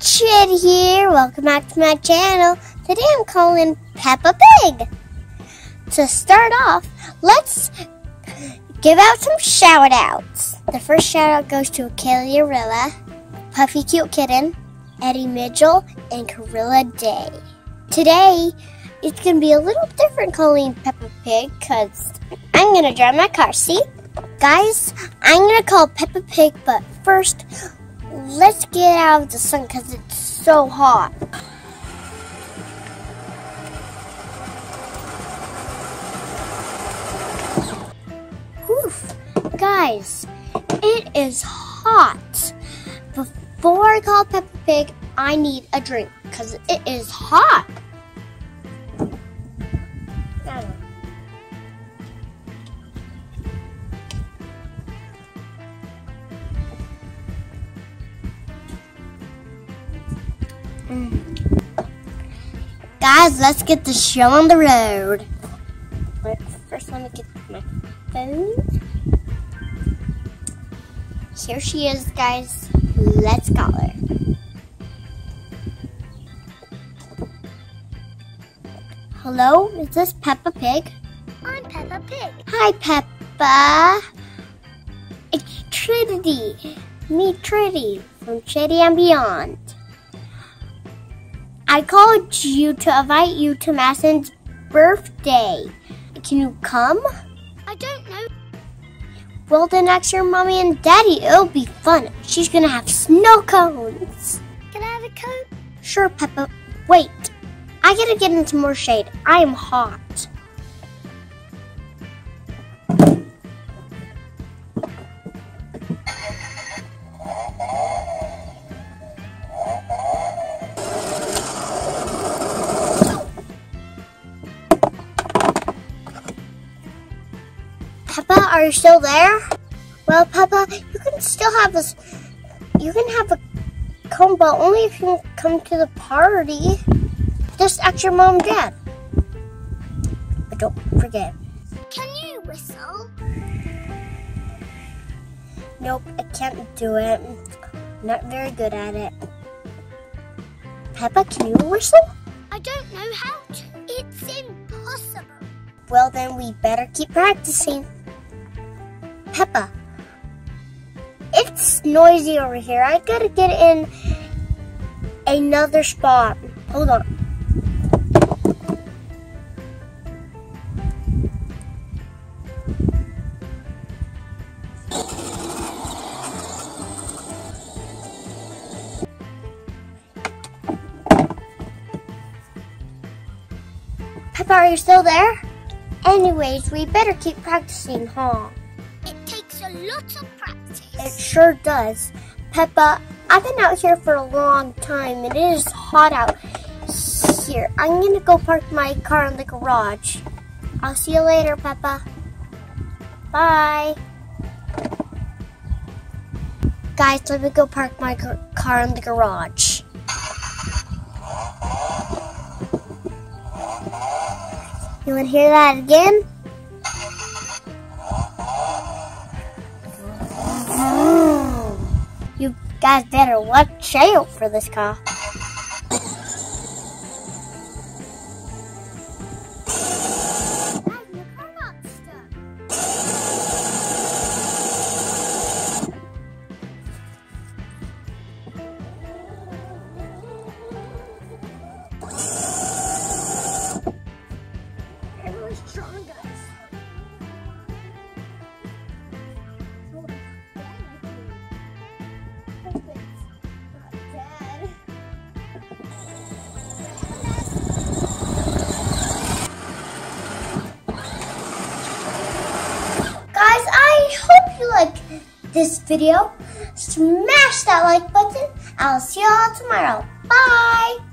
Trinity here. Welcome back to my channel. Today I'm calling Peppa Pig. To start off, let's give out some shout outs. The first shout out goes to Kaylee Orilla, Puffy Cute Kitten, Eddie Mitchell, and Carilla Day. Today, it's going to be a little different calling Peppa Pig because I'm going to drive my car, see? Guys, I'm going to call Peppa Pig, but first, let's get out of the sun because it's so hot. Oof. Guys, it is hot. Before I call Peppa Pig, I need a drink because it is hot. Guys, let's get the show on the road. First, let me get my phone. Here she is, guys. Let's call her. Hello, is this Peppa Pig? I'm Peppa Pig. Hi, Peppa. It's Trinity. Me, Trinity, from Trinity and Beyond. I called you to invite you to Madison's birthday. Can you come? I don't know. Well, then ask your mommy and daddy. It'll be fun. She's gonna have snow cones. Can I have a coat? Sure, Peppa. Wait, I gotta get into more shade. I am hot. Peppa, are you still there? Well, Peppa, you can still have this. You can have a comb, but only if you come to the party. Just ask your mom and dad. But don't forget. Can you whistle? Nope, I can't do it. I'm not very good at it. Peppa, can you whistle? I don't know how to. It's impossible. Well, then we better keep practicing. Peppa, it's noisy over here. I gotta get in another spot. Hold on. Peppa, are you still there? Anyways, we better keep practicing, huh? A lot of practice. It sure does. Peppa, I've been out here for a long time and it is hot out here. I'm gonna go park my car in the garage. I'll see you later, Peppa. Bye. Guys, let me go park my car in the garage. You wanna hear that again? You guys better watch out for this car. Guys, the car got stuck. Everyone's strong, guys. This video, smash that like button. I'll see y'all tomorrow. Bye!